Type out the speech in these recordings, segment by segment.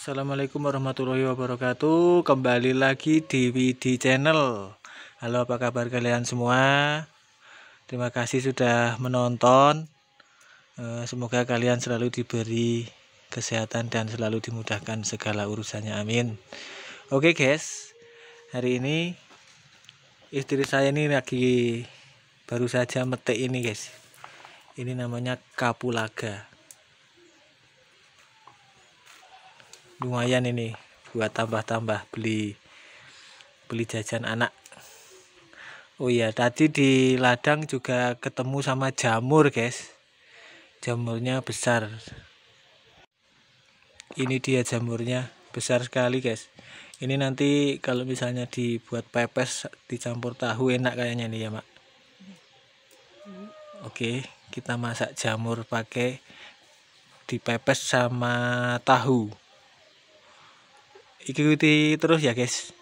Assalamualaikum warahmatullahi wabarakatuh. Kembali lagi di WD Channel. Halo, apa kabar kalian semua? Terima kasih sudah menonton. Semoga kalian selalu diberi kesehatan dan selalu dimudahkan segala urusannya, amin. Oke guys, hari ini istri saya ini lagi baru saja metik ini guys. Ini namanya kapulaga. Lumayan ini buat tambah-tambah beli jajan anak. Oh iya, tadi di ladang juga ketemu sama jamur guys. Jamurnya besar. Ini dia jamurnya, besar sekali guys. Ini nanti kalau misalnya dibuat pepes dicampur tahu enak kayaknya nih ya Mak. Oke, kita masak jamur pakai dipepes sama tahu. Ikuti terus ya guys.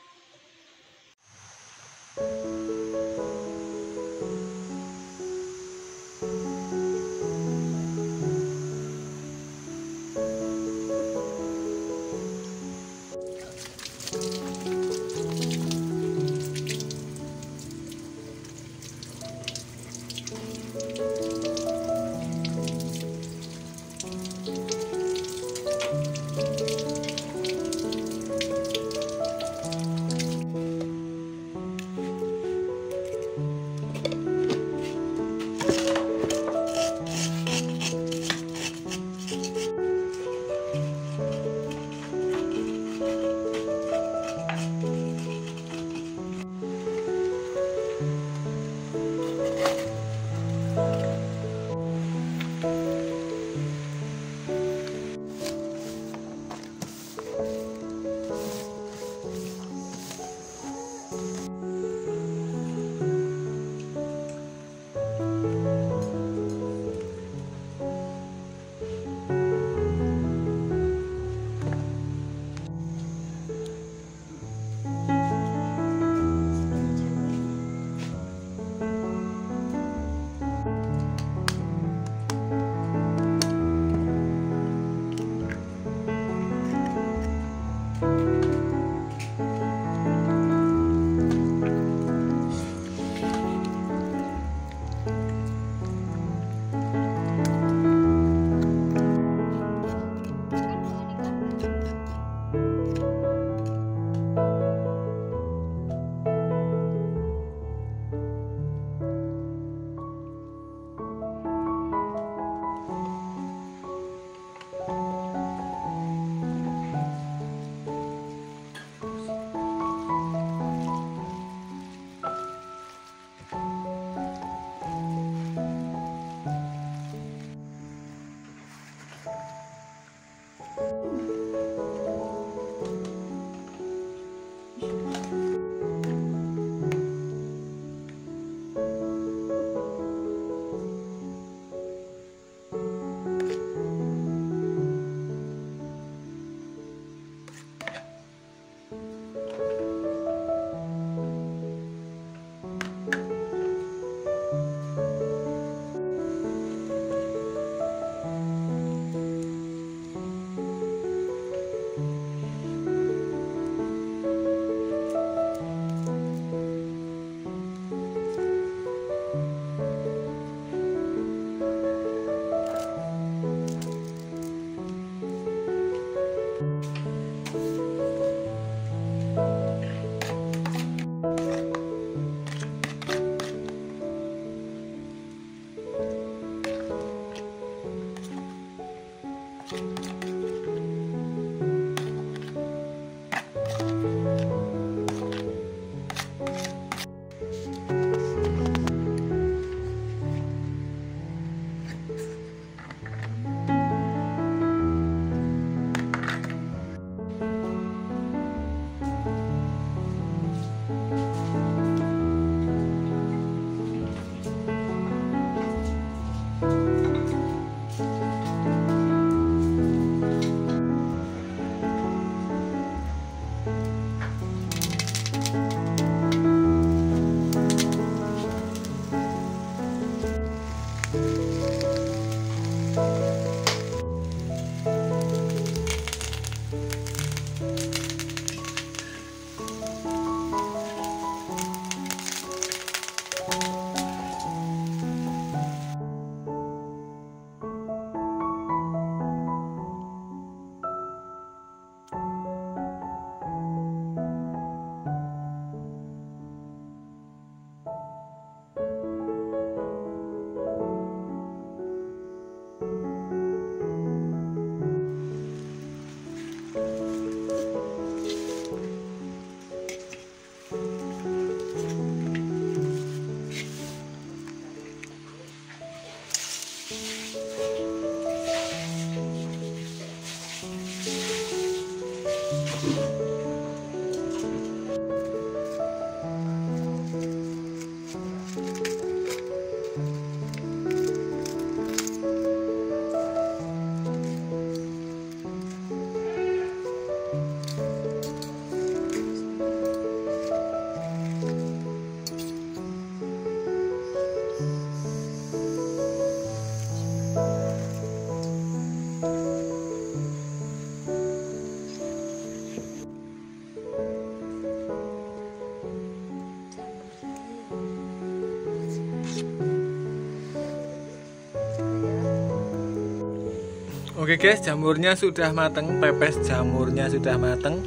Oke guys, jamurnya sudah mateng, pepes jamurnya sudah mateng.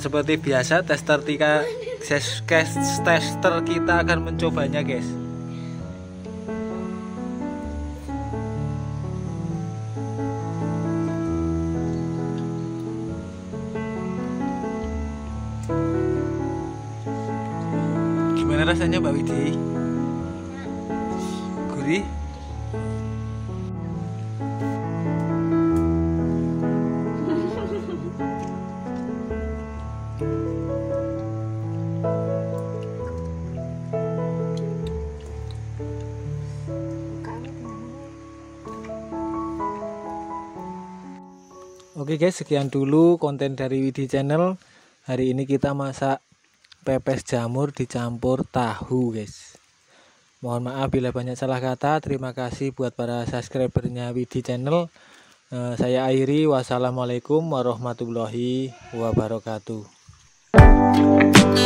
Seperti biasa, tester kita akan mencobanya guys. Gimana rasanya Mbak Widi? Gurih? Oke guys, sekian dulu konten dari WD Channel. Hari ini kita masak pepes jamur dicampur tahu guys. Mohon maaf bila banyak salah kata. Terima kasih buat para subscribernya WD Channel. Saya Airi, wassalamualaikum warahmatullahi wabarakatuh.